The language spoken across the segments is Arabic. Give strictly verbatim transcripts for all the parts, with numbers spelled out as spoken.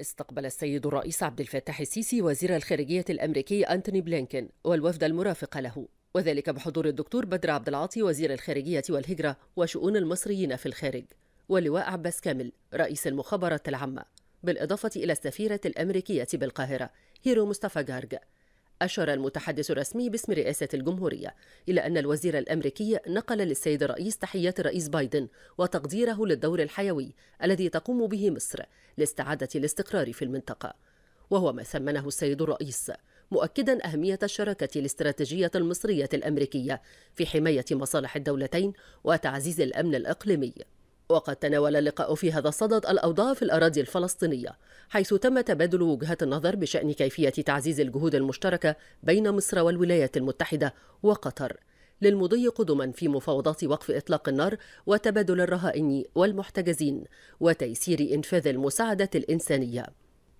استقبل السيد الرئيس عبد الفتاح السيسي وزير الخارجية الأمريكي أنتوني بلينكن والوفد المرافق له، وذلك بحضور الدكتور بدر عبد العاطي وزير الخارجية والهجرة وشؤون المصريين في الخارج، ولواء عباس كامل رئيس المخابرات العامة، بالإضافة إلى السفيرة الأمريكية بالقاهرة هيرو مصطفى جارج. أشار المتحدث الرسمي باسم رئاسة الجمهورية إلى أن الوزير الأمريكي نقل للسيد الرئيس تحيات الرئيس بايدن وتقديره للدور الحيوي الذي تقوم به مصر لاستعادة الاستقرار في المنطقة، وهو ما ثمنه السيد الرئيس، مؤكدا أهمية الشراكة الاستراتيجية المصرية الأمريكية في حماية مصالح الدولتين وتعزيز الأمن الإقليمي. وقد تناول اللقاء في هذا الصدد الأوضاع في الأراضي الفلسطينية، حيث تم تبادل وجهات النظر بشأن كيفية تعزيز الجهود المشتركة بين مصر والولايات المتحدة وقطر للمضي قدما في مفاوضات وقف إطلاق النار وتبادل الرهائن والمحتجزين وتيسير إنفاذ المساعدة الإنسانية.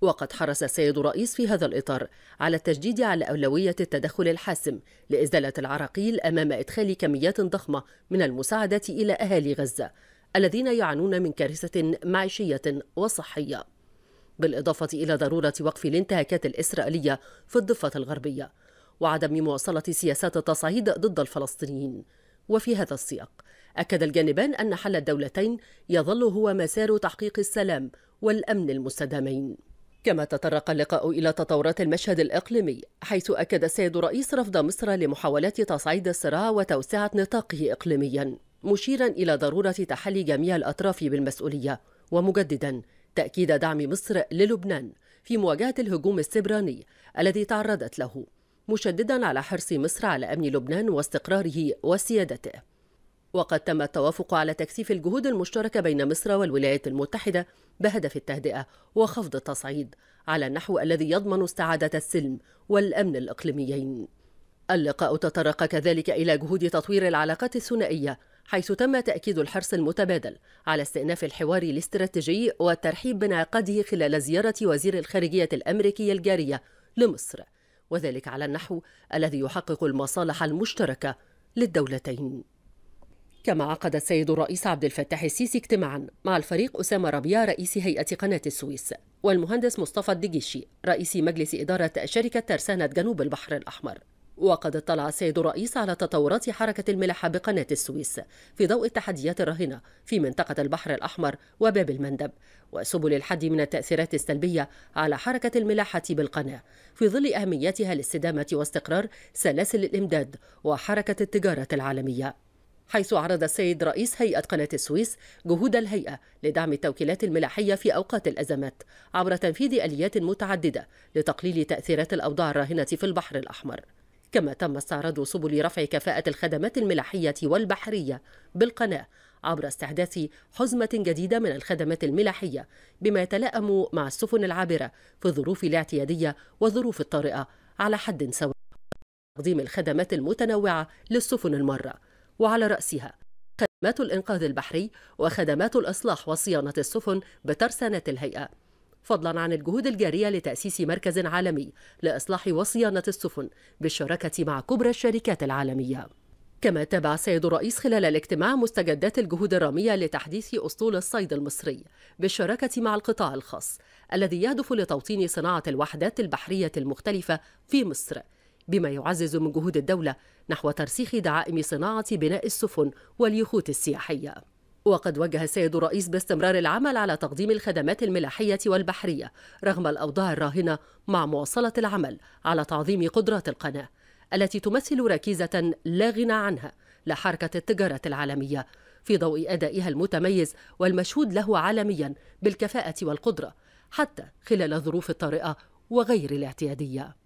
وقد حرص السيد الرئيس في هذا الإطار على التشديد على أولوية التدخل الحاسم لإزالة العراقيل أمام إدخال كميات ضخمة من المساعدة إلى أهالي غزة الذين يعانون من كارثة معيشية وصحية، بالإضافة إلى ضرورة وقف الانتهاكات الإسرائيلية في الضفة الغربية وعدم مواصلة سياسات التصعيد ضد الفلسطينيين. وفي هذا السياق أكد الجانبان أن حل الدولتين يظل هو مسار تحقيق السلام والأمن المستدامين. كما تطرق اللقاء إلى تطورات المشهد الإقليمي، حيث أكد السيد الرئيس رفض مصر لمحاولات تصعيد الصراع وتوسعة نطاقه إقليمياً، مشيرا إلى ضرورة تحلي جميع الأطراف بالمسؤولية، ومجددا تأكيد دعم مصر للبنان في مواجهة الهجوم السبراني الذي تعرضت له، مشددا على حرص مصر على أمن لبنان واستقراره وسيادته. وقد تم التوافق على تكثيف الجهود المشتركة بين مصر والولايات المتحدة بهدف التهدئة وخفض التصعيد على النحو الذي يضمن استعادة السلم والأمن الإقليميين. اللقاء تطرق كذلك إلى جهود تطوير العلاقات الثنائية، حيث تم تأكيد الحرص المتبادل على استئناف الحوار الاستراتيجي والترحيب بانعقاده خلال زيارة وزير الخارجية الأمريكية الجارية لمصر، وذلك على النحو الذي يحقق المصالح المشتركة للدولتين. كما عقد السيد الرئيس عبد الفتاح السيسي اجتماعا مع الفريق أسامة ربيع رئيس هيئة قناة السويس والمهندس مصطفى الدجيشي رئيس مجلس إدارة شركة ترسانة جنوب البحر الأحمر. وقد اطلع السيد الرئيس على تطورات حركة الملاحة بقناة السويس في ضوء التحديات الراهنة في منطقة البحر الأحمر وباب المندب، وسبل الحد من التأثيرات السلبية على حركة الملاحة بالقناة في ظل أهميتها لاستدامة واستقرار سلاسل الإمداد وحركة التجارة العالمية. حيث عرض السيد رئيس هيئة قناة السويس جهود الهيئة لدعم التوكيلات الملاحية في أوقات الأزمات عبر تنفيذ آليات متعددة لتقليل تأثيرات الأوضاع الراهنة في البحر الأحمر. كما تم استعراض سبل رفع كفاءة الخدمات الملاحية والبحرية بالقناة عبر استحداث حزمة جديدة من الخدمات الملاحية بما يتلائم مع السفن العابرة في الظروف الاعتيادية والظروف الطارئة على حد سواء، تقديم الخدمات المتنوعة للسفن المارة، وعلى رأسها خدمات الإنقاذ البحري وخدمات الإصلاح وصيانة السفن بترسانة الهيئة، فضلا عن الجهود الجارية لتأسيس مركز عالمي لإصلاح وصيانة السفن بالشراكة مع كبرى الشركات العالمية. كما تابع السيد الرئيس خلال الاجتماع مستجدات الجهود الرامية لتحديث أسطول الصيد المصري بالشراكة مع القطاع الخاص الذي يهدف لتوطين صناعة الوحدات البحرية المختلفة في مصر، بما يعزز من جهود الدولة نحو ترسيخ دعائم صناعة بناء السفن واليخوت السياحية. وقد وجه السيد الرئيس باستمرار العمل على تقديم الخدمات الملاحية والبحرية رغم الأوضاع الراهنة، مع مواصلة العمل على تعظيم قدرات القناة التي تمثل ركيزة لا غنى عنها لحركة التجارة العالمية في ضوء أدائها المتميز والمشهود له عالميا بالكفاءة والقدرة حتى خلال الظروف الطارئة وغير الاعتيادية.